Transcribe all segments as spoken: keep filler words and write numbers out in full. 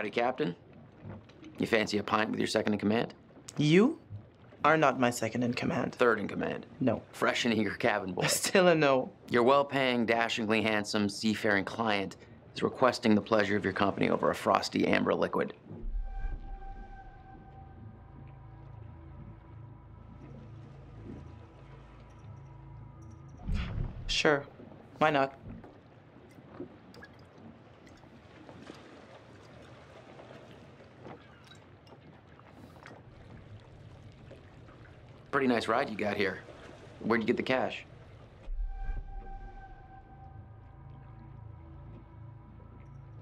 Howdy, Captain. You fancy a pint with your second in command? You are not my second in command. Third in command? No. Fresh and eager cabin boy. Still a no. Your well-paying, dashingly handsome, seafaring client is requesting the pleasure of your company over a frosty amber liquid. Sure. Why not? Pretty nice ride you got here. Where'd you get the cash?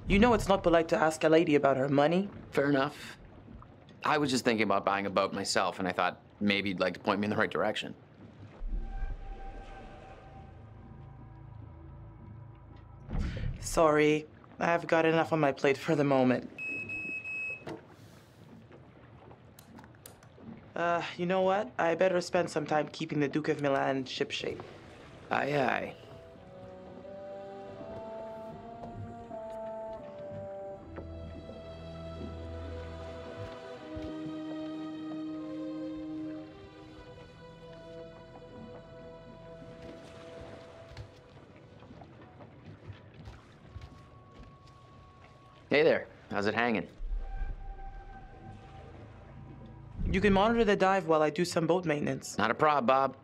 You know it's not polite to ask a lady about her money. Fair enough. I was just thinking about buying a boat myself, and I thought maybe you'd like to point me in the right direction. Sorry, I've got enough on my plate for the moment. Uh, you know what? I better spend some time keeping the Duke of Milan shipshape. Aye, aye. Hey there. How's it hanging? You can monitor the dive while I do some boat maintenance. Not a problem, Bob.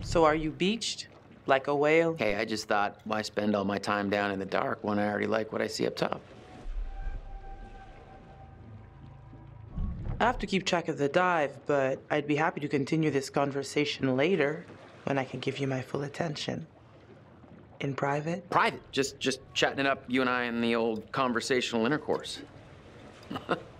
So are you beached? Like a whale? Hey, I just thought, why spend all my time down in the dark when I already like what I see up top? I have to keep track of the dive, but I'd be happy to continue this conversation later when I can give you my full attention. In private? Private. Just, just chatting it up, you and I, in the old conversational intercourse. Ha